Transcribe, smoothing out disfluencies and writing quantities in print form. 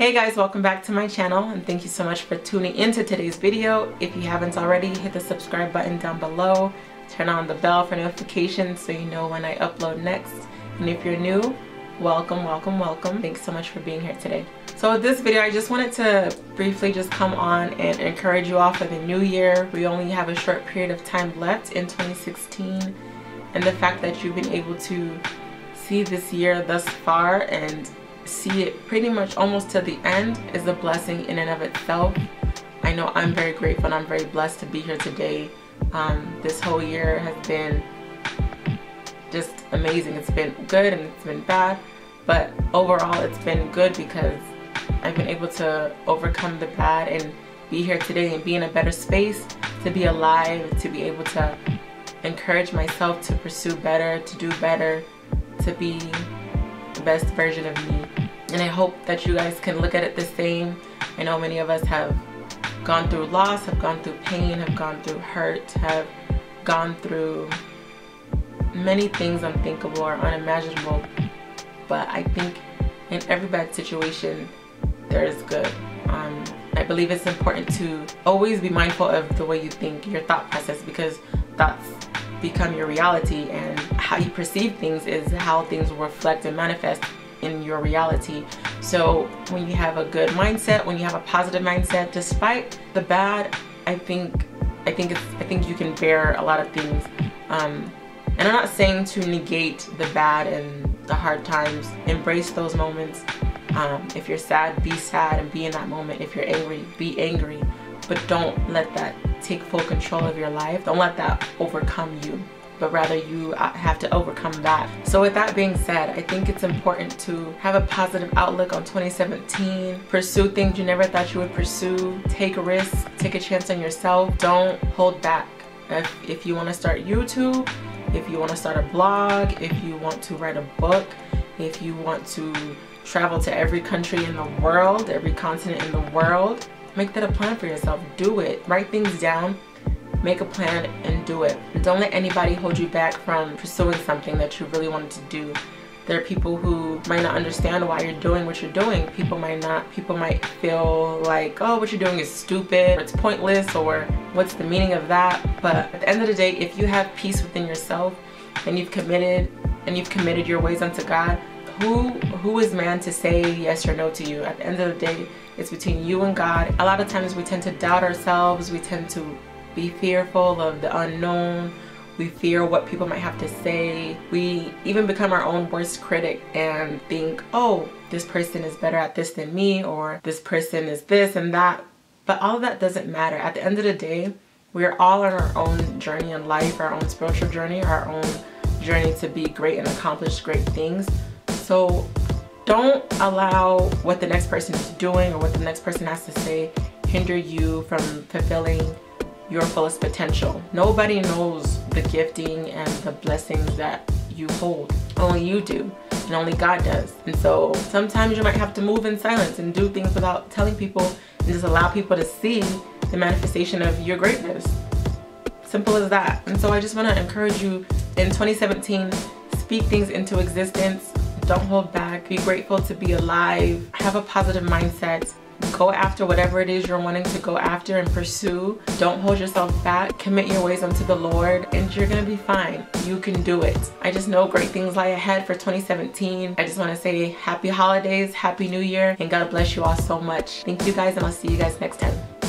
Hey guys, welcome back to my channel and thank you so much for tuning into today's video. If you haven't already, hit the subscribe button down below, turn on the bell for notifications so you know when I upload next. And if you're new, welcome, welcome, welcome. Thanks so much for being here today. So with this video, I just wanted to briefly just come on and encourage you all for the new year. We only have a short period of time left in 2016, and the fact that you've been able to see this year thus far and see it pretty much almost to the end is a blessing in and of itself. I know I'm very grateful and I'm very blessed to be here today. This whole year has been just amazing. It's been good and it's been bad, but overall it's been good because I've been able to overcome the bad and be here today and be in a better space, to be alive, to be able to encourage myself to pursue better, to do better, to be the best version of me. And I hope that you guys can look at it the same. I know many of us have gone through loss, have gone through pain, have gone through hurt, have gone through many things unthinkable or unimaginable, but I think in every bad situation there is good. I believe it's important to always be mindful of the way you think, your thought process, because thoughts become your reality, and how you perceive things is how things reflect and manifest in your reality. So when you have a good mindset, when you have a positive mindset, despite the bad, I think you can bear a lot of things. And I'm not saying to negate the bad and the hard times. Embrace those moments. If you're sad, be sad and be in that moment. If you're angry, be angry, but don't let that take full control of your life. Don't let that overcome you, but rather you have to overcome that. So with that being said, I think it's important to have a positive outlook on 2017. Pursue things you never thought you would pursue. Take risks, take a chance on yourself. Don't hold back. If you want to start YouTube, if you want to start a blog, if you want to write a book, if you want to travel to every country in the world, every continent in the world, make that a plan for yourself. Do it. Write things down, make a plan, and do it. Don't let anybody hold you back from pursuing something that you really wanted to do. There are people who might not understand why you're doing what you're doing. People might feel like, oh, what you're doing is stupid, or it's pointless, or what's the meaning of that? But at the end of the day, if you have peace within yourself and you've committed your ways unto God, who is man to say yes or no to you? At the end of the day, it's between you and God. A lot of times we tend to doubt ourselves. We tend to be fearful of the unknown. We fear what people might have to say. We even become our own worst critic and think, oh, this person is better at this than me, or this person is this and that. But all of that doesn't matter. At the end of the day, we're all on our own journey in life, our own spiritual journey, our own journey to be great and accomplish great things. So don't allow what the next person is doing or what the next person has to say hinder you from fulfilling your fullest potential. Nobody knows the gifting and the blessings that you hold. Only you do, and only God does. And so sometimes you might have to move in silence and do things without telling people, and just allow people to see the manifestation of your greatness. Simple as that. And so I just want to encourage you in 2017, speak things into existence. Don't hold back. Be grateful to be alive. Have a positive mindset. Go after whatever it is you're wanting to go after and pursue. Don't hold yourself back. Commit your ways unto the Lord, and you're gonna be fine. You can do it. I just know great things lie ahead for 2017. I just want to say happy holidays, happy new year, and God bless you all so much. Thank you guys, and I'll see you guys next time.